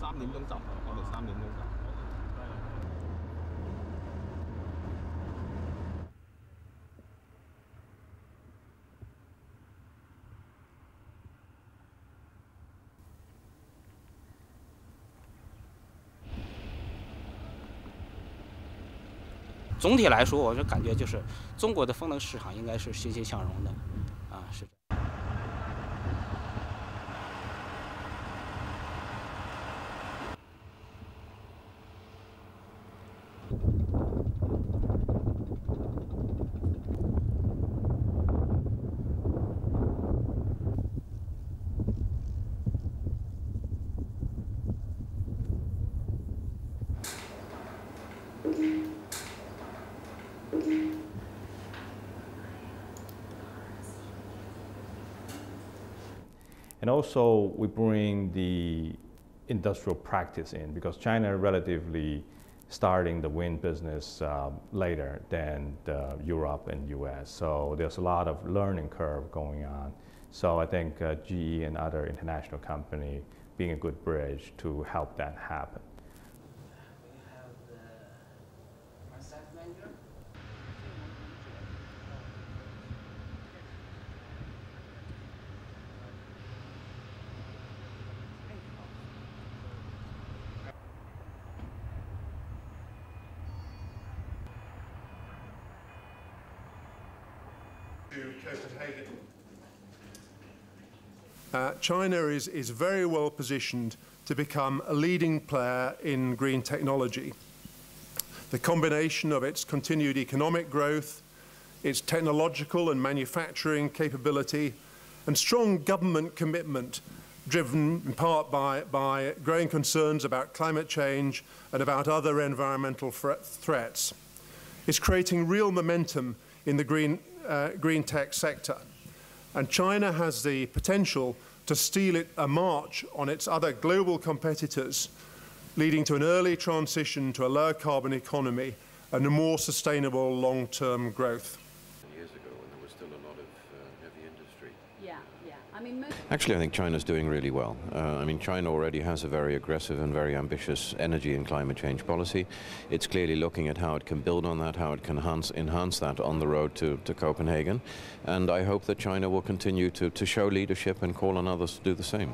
3點鐘走，我哋3點鐘走。 总体来说，我就感觉就是中国的风能市场应该是欣欣向荣的，啊，是的。And also, we bring the industrial practice in because China relatively starting the wind business later than Europe and US. So there's a lot of learning curve going on. So I think GE and other international company being a good bridge to help that happen. China is very well positioned to become a leading player in green technology. The combination of its continued economic growth, its technological and manufacturing capability, and strong government commitment driven in part by growing concerns about climate change and about other environmental threats is creating real momentum in the green tech sector. And China has the potential to steal a march on its other global competitors, leading to an early transition to a lower carbon economy and a more sustainable long-term growth. Years ago, when there was still a lot of heavy industry. Yeah. I mean, actually, I think China's doing really well. I mean, China already has a very aggressive and very ambitious energy and climate change policy. It's clearly looking at how it can build on that, how it can enhance that on the road to Copenhagen. And I hope that China will continue to show leadership and call on others to do the same.